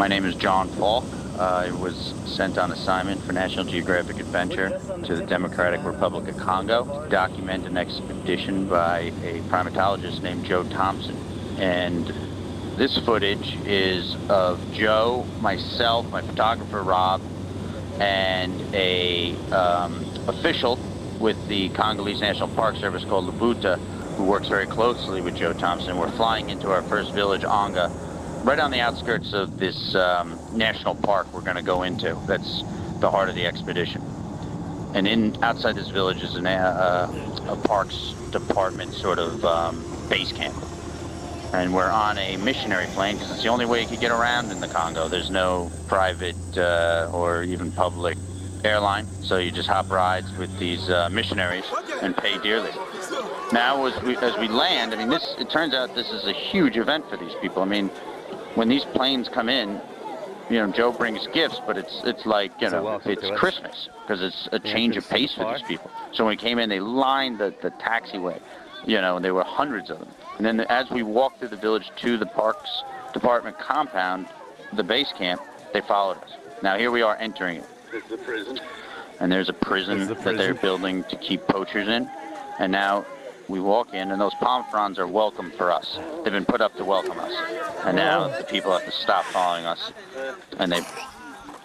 My name is John Falk. I was sent on assignment for National Geographic Adventure to the Democratic Republic of Congo to document an expedition by a primatologist named Joe Thompson. And this footage is of Joe, myself, my photographer Rob, and a official with the Congolese National Park Service called Labuta, who works very closely with Joe Thompson. We're flying into our first village, Anga, right on the outskirts of this national park we're going to go into. That's the heart of the expedition. And outside this village is a parks department sort of base camp. And we're on a missionary plane because it's the only way you could get around in the Congo. There's no private or even public airline, so you just hop rides with these missionaries and pay dearly. Now, as we land, I mean, it turns out this is a huge event for these people. I mean, when these planes come in, you know, Joe brings gifts, but it's like, you know, it's Christmas, because it's a change of pace for these people. So when we came in, they lined the taxiway, you know, and there were hundreds of them. And then as we walked through the village to the Parks Department compound, the base camp, they followed us. Now here we are entering it. This is a prison. And there's a prison that they're building to keep poachers in. And now we walk in, and those palm fronds are welcome for us. They've been put up to welcome us. And now the people have to stop following us. And they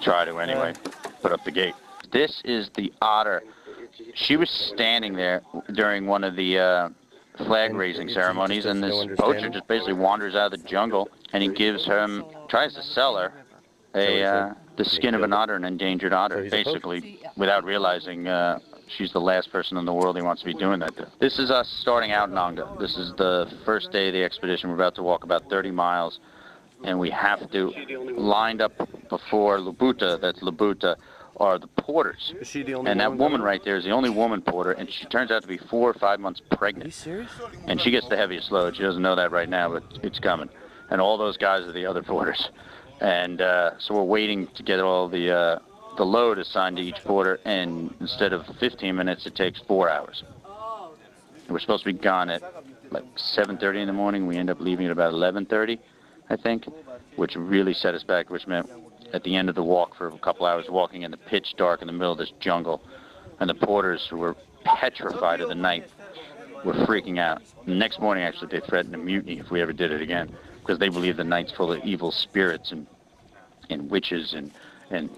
try to anyway, put up the gate. This is the otter. She was standing there during one of the flag-raising ceremonies, and this poacher just basically wanders out of the jungle, and he tries to sell her the skin of an otter, an endangered otter, basically, without realizing she's the last person in the world he wants to be doing that to. This is us starting out in Anga. This is the first day of the expedition. We're about to walk about 30 miles, and we have to, lined up before Labuta, that's Labuta, are the porters. And that woman right there is the only woman porter, and she turns out to be 4 or 5 months pregnant. Are you serious? And she gets the heaviest load. She doesn't know that right now, but it's coming. And all those guys are the other porters. And so we're waiting to get all the load assigned to each porter, and instead of 15 minutes, it takes 4 hours. We're supposed to be gone at like 7:30 in the morning. We end up leaving at about 11:30, I think, which really set us back, which meant at the end of the walk for a couple hours, walking in the pitch dark in the middle of this jungle, and the porters, who were petrified of the night, were freaking out. The next morning, actually, they threatened a mutiny if we ever did it again, because they believe the night's full of evil spirits and witches and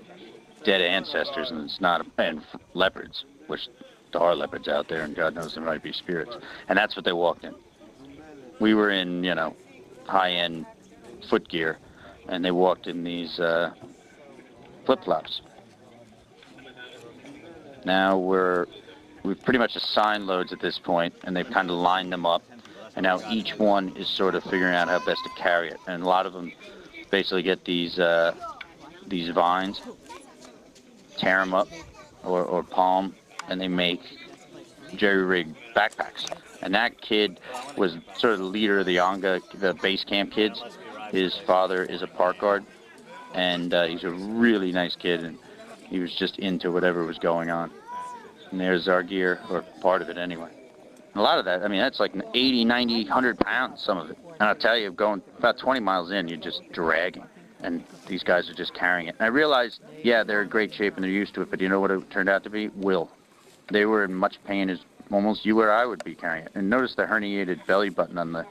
dead ancestors, and it's not, and leopards, which there are leopards out there, and God knows there might be spirits. And that's what they walked in. We were in, you know, high-end footgear, and they walked in these flip-flops. Now we've pretty much assigned loads at this point, and they've kind of lined them up, and now each one is sort of figuring out how best to carry it. And a lot of them basically get these vines, tear them up, or palm, and they make jerry-rigged backpacks. And that kid was sort of the leader of the Anga, the base camp kids. His father is a park guard, and he's a really nice kid, and he was just into whatever was going on. And there's our gear, or part of it anyway. And a lot of that, I mean, that's like 80, 90, 100 pounds, some of it. And I'll tell you, going about 20 miles in, you're just dragging, and these guys are just carrying it. And I realized, yeah, they're in great shape and they're used to it, but you know what it turned out to be? Will. They were in much pain as almost you or I would be carrying it. And notice the herniated belly button on the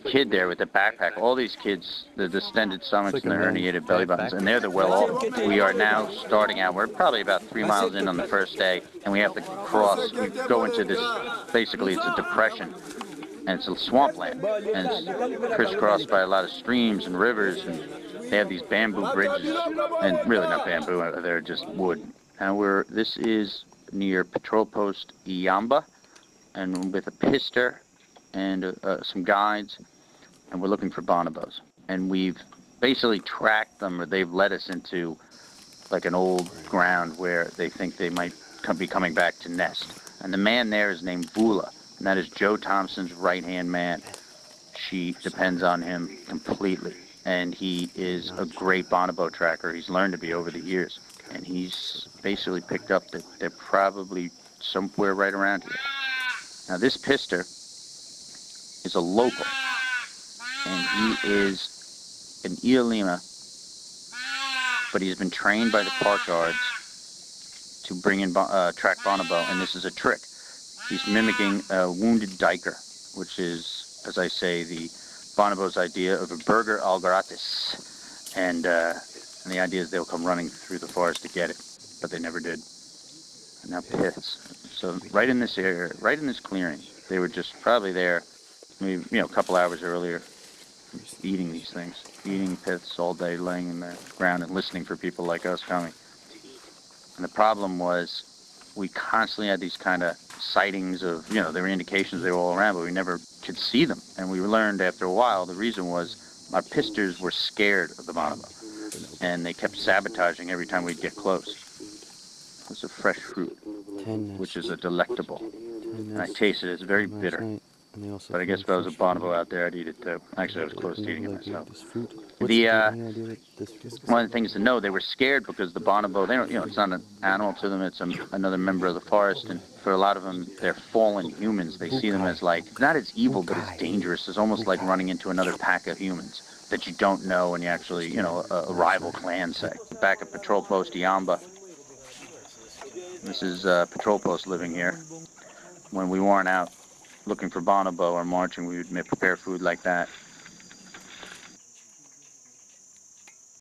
kid there with the backpack. All these kids, the distended summits and the herniated belly buttons, and they're the well-off. We are now starting out. We're probably about 3 miles in on the first day, and we have to cross. We go into this, basically it's a depression, and it's a swampland, and it's crisscrossed by a lot of streams and rivers, and they have these bamboo bridges, and really not bamboo, they're just wood. And this is near patrol post Iyamba, and with a pister, and some guides, and we're looking for bonobos. And we've basically tracked them, or they've led us into like an old ground where they think they might be coming back to nest. And the man there is named Bula, and that is Joe Thompson's right-hand man. She depends on him completely, and he is a great bonobo tracker. He's learned to be over the years, and he's basically picked up that they're probably somewhere right around here. Now this pister is a local, and he is an Iyamba but he's been trained by the park guards to bring in track bonobo, and this is a trick. He's mimicking a wounded diker, which is, as I say, the bonobo's idea of a burger al gratis, and the idea is they'll come running through the forest to get it, but they never did. And now pits. So right in this area, right in this clearing, they were just probably there, maybe, you know, a couple hours earlier, eating these things, eating pits all day, laying in the ground and listening for people like us coming. And the problem was, we constantly had these kind of sightings of, you know, there were indications they were all around, but we never could see them. And we learned after a while, the reason was our pisters were scared of the bonobo, and they kept sabotaging every time we'd get close. It's a fresh fruit, which is a delectable. And I tasted it, it's very bitter. But I guess if I was a bonobo out there, I'd eat it too. Actually, I was close to eating it myself. One of the things to know, they were scared because the bonobo, they don't, you know, it's not an animal to them, it's another member of the forest. And for a lot of them, they're fallen humans. They see them as like, not as evil, but as dangerous. It's almost like running into another pack of humans that you don't know and you actually, you know, a rival clan, say. Back at Patrol Post Iyamba. This is Patrol Post living here. When we weren't out looking for bonobo or marching, we would prepare food like that.